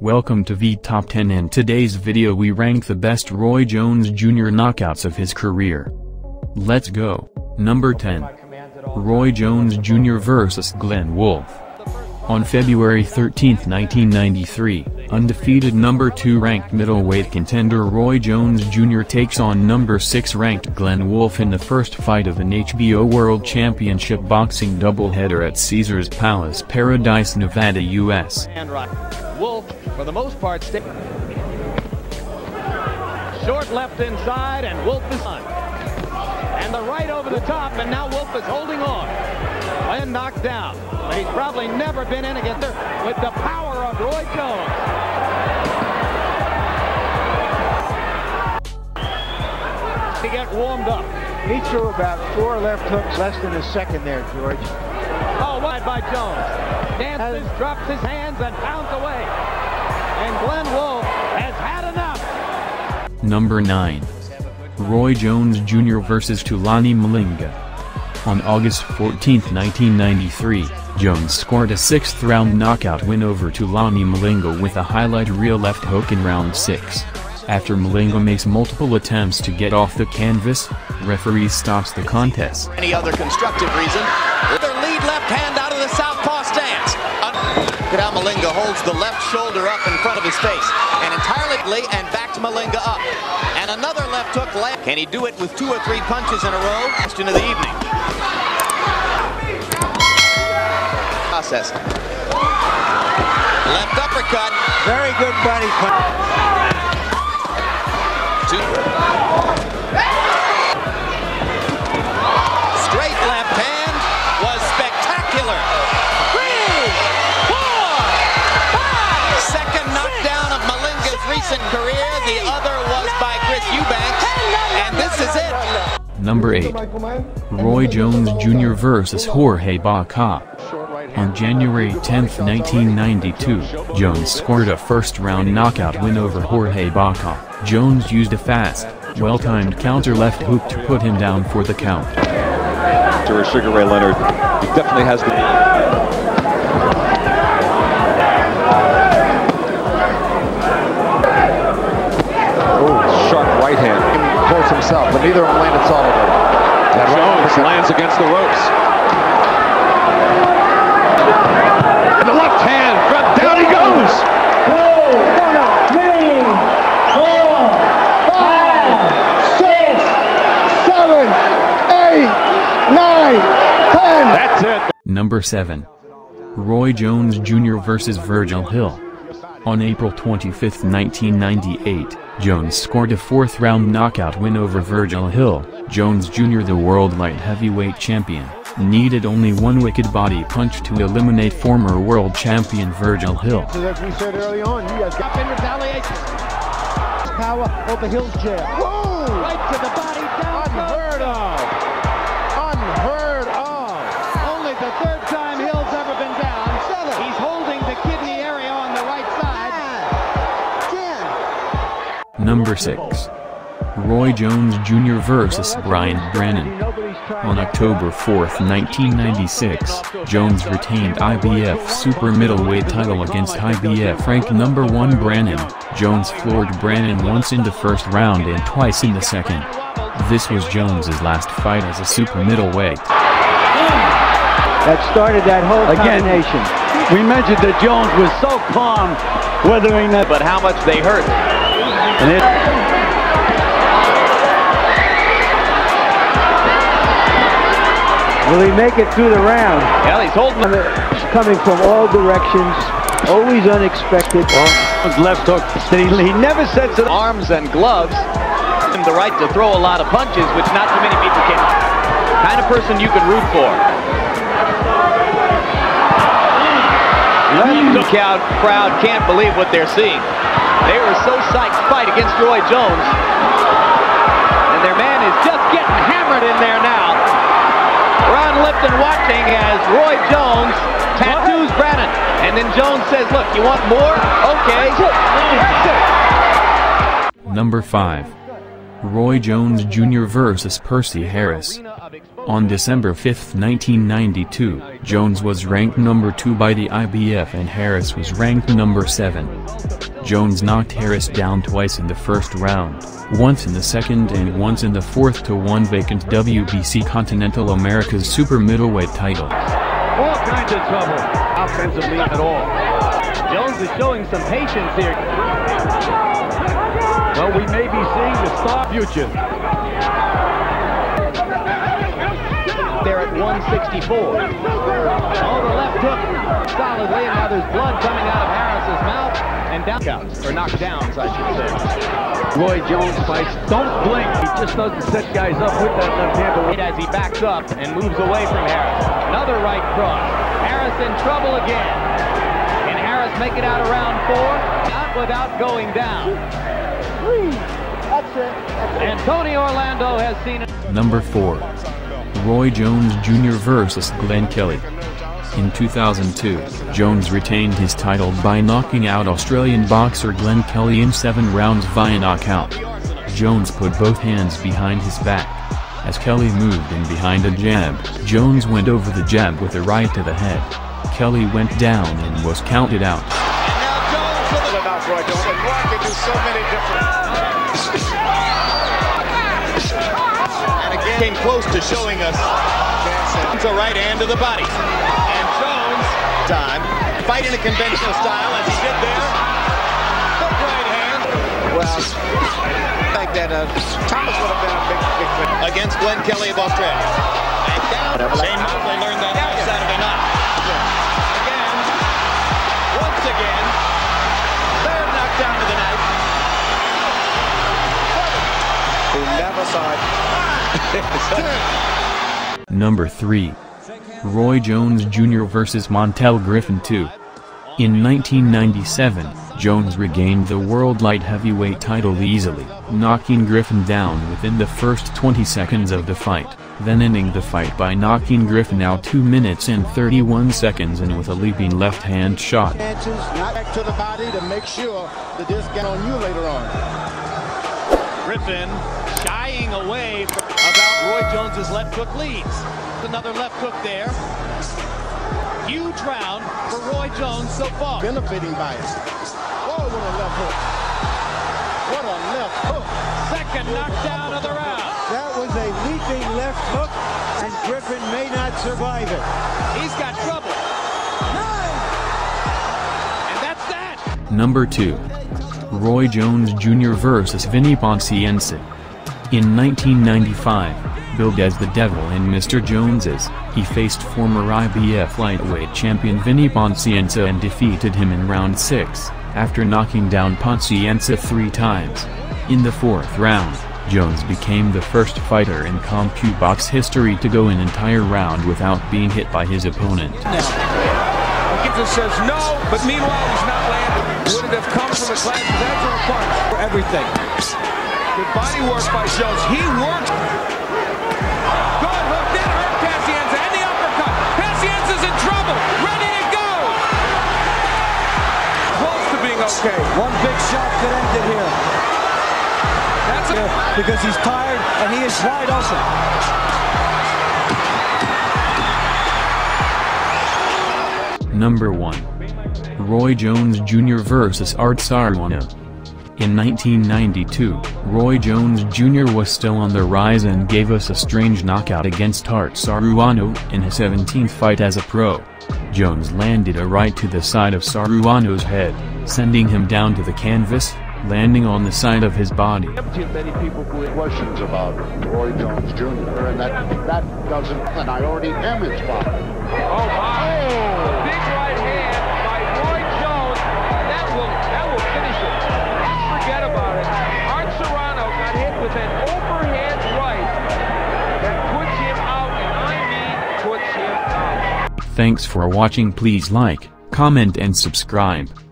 Welcome to the Top 10. In today's video we rank the best Roy Jones Jr. knockouts of his career. Let's go. Number 10. Roy Jones Jr. vs. Glenn Wolf. On February 13, 1993, undefeated number 2 ranked middleweight contender Roy Jones Jr. takes on number 6 ranked Glenn Wolf in the first fight of an HBO World Championship boxing doubleheader at Caesar's Palace, Paradise, Nevada, U.S. Wolf, for the most part, short left inside, and Wolf is on. And the right over the top, and now Wolf is holding on. Glenn knocked down, but he's probably never been in against her with the power of Roy Jones. To get warmed up. He threw about 4 left hooks less than a second there, George. Oh, wide by Jones. Dances, drops his hands, and pounds away. And Glenn Wolf has had enough. Number 9. Roy Jones Jr. vs. Thulani Malinga. On August 14, 1993, Jones scored a 6th-round knockout win over Thulani Malinga with a highlight reel left hook in round 6. After Malinga makes multiple attempts to get off the canvas, referee stops the contest. Any other constructive reason? Their lead left hand out of the southpaw stance. Look at how Malinga holds the left shoulder up in front of his face, and entirely and back to Malinga up. And another left hook. Can he do it with 2 or 3 punches in a row? Question of the evening. Process. Left uppercut. Very good body punch. Straight left hand was spectacular. 3, 4, 5. Second knockdown of Malinga's recent career. The other was by Chris Eubanks. And this is it. Number 8. Roy Jones Jr. vs. Jorge Baca. On January 10, 1992, Jones scored a first-round knockout win over Jorge Baca. Jones used a fast, well-timed counter left hook to put him down for the count. To Sugar Ray Leonard, he definitely has the... Oh, sharp right hand. He holds himself, but neither of them landed solidly. Jones lands against the ropes. The left hand, down he goes! 2, 3, 4, 5, 6, 7, 8, 9, 10! That's it! Number 7. Roy Jones Jr. vs. Virgil Hill. On April 25, 1998, Jones scored a 4th-round knockout win over Virgil Hill. Jones Jr., the world light heavyweight champion, needed only 1 wicked body punch to eliminate former world champion Virgil Hill. As we said early on, he has got in retaliation. Power over Hill's jail. Whoa! Right to the body, down. Unheard of! Unheard of! Only the 3rd time Hill's ever been down. He's holding the kidney area on the right side. 10. Number 6. Roy Jones Jr. vs. Brian Brannon. On October 4, 1996, Jones retained IBF super middleweight title against IBF ranked number 1 Brannon. Jones floored Brannon once in the first round and twice in the second. This was Jones's last fight as a super middleweight. That started that whole combination. Again, we mentioned that Jones was so calm weathering that, but how much they hurt. And it... Will he make it through the round? Well, he's holding it. It's coming from all directions, always unexpected. Well, left hook. He never sets it. Arms and gloves. Him the right to throw a lot of punches, which not too many people can. Kind of person you can root for. The crowd can't believe what they're seeing. They were so psyched to fight against Roy Jones, and their man is just getting hammered in there now. Ron Lipton watching as Roy Jones tattoos Brannon. And then Jones says, look, you want more? Okay. That's it. Number 5. Roy Jones Jr. vs. Percy Harris. On December 5, 1992, Jones was ranked number 2 by the IBF and Harris was ranked number 7. Jones knocked Harris down twice in the first round, once in the second and once in the fourth to win vacant WBC Continental America's super middleweight title. All kinds of trouble, offensively at all. Jones is showing some patience here. Well, we may be seeing the star future. There at 164. Oh, the left hook solidly, and now there's blood coming out of Harris's mouth and knockouts, or knockdowns, I should say. Roy Jones fights. Don't blink. He just doesn't set guys up with that left hand as he backs up and moves away from Harris. Another right cross. Harris in trouble again. And Harris make it out of round 4, not without going down. That's it. Antonio Orlando has seen it. Number 4. Roy Jones Jr. vs. Glenn Kelly. In 2002, Jones retained his title by knocking out Australian boxer Glenn Kelly in 7 rounds via knockout. Jones put both hands behind his back. As Kelly moved in behind a jab, Jones went over the jab with a right to the head. Kelly went down and was counted out. And now Jones with it. About Roy Jones, and Roy can do so many different... Came close to showing us the right hand to the body. And Jones, time, fighting a conventional style as he did there. The right hand. Well, like that, Thomas would have been a big win. Against Glenn Kelly of Australia. And down, Shane Mosley learned that last Saturday night. Again, once again, third knockdown of the night. Who never saw it. Number 3. Roy Jones Jr. vs. Montel Griffin 2. In 1997, Jones regained the world light heavyweight title easily, knocking Griffin down within the first 20 seconds of the fight, then ending the fight by knocking Griffin out 2 minutes and 31 seconds in with a leaping left-hand shot. Not back to the body to make sure that this got on you later on. Griffin shying away from Roy Jones's left hook leads. Another left hook there. Huge round for Roy Jones so far. Benefiting by it. Oh, what a left hook. What a left hook. Second knockdown of the round. That was a leaping left hook, and Griffin may not survive it. He's got trouble. Nine. And that's that. Number 2. Roy Jones Jr. vs. Vinny Pazienza. In 1995, billed as the Devil in Mr. Jones's, he faced former IBF lightweight champion Vinny Pazienza and defeated him in round 6, after knocking down Pazienza 3 times. In the fourth round, Jones became the first fighter in CompuBox history to go an entire round without being hit by his opponent. Pazienza says no, but meanwhile he's not landing. Would it have come from a class natural punch for everything? Good body work by Jones. He worked. Good hook. That hurt Pazienza. And the uppercut. Pazienza's in trouble. Ready to go. Close to being okay. One big shot could end it here. That's it. Because he's tired and he is wide also. Number 1. Roy Jones Jr. vs. Art Serrano. In 1992, Roy Jones Jr. was still on the rise and gave us a strange knockout against Art Serrano in his 17th fight as a pro. Jones landed a right to the side of Serrano's head, sending him down to the canvas, landing on the side of his body. Many people have questions about Roy Jones Jr. and that doesn't, and I already am his father. Oh my! Big right hand by Roy Jones, that will finish it. Forget about it. Art Serrano got hit with an overhand right that puts him out, and I mean puts him out. Thanks for watching. Please like, comment and subscribe.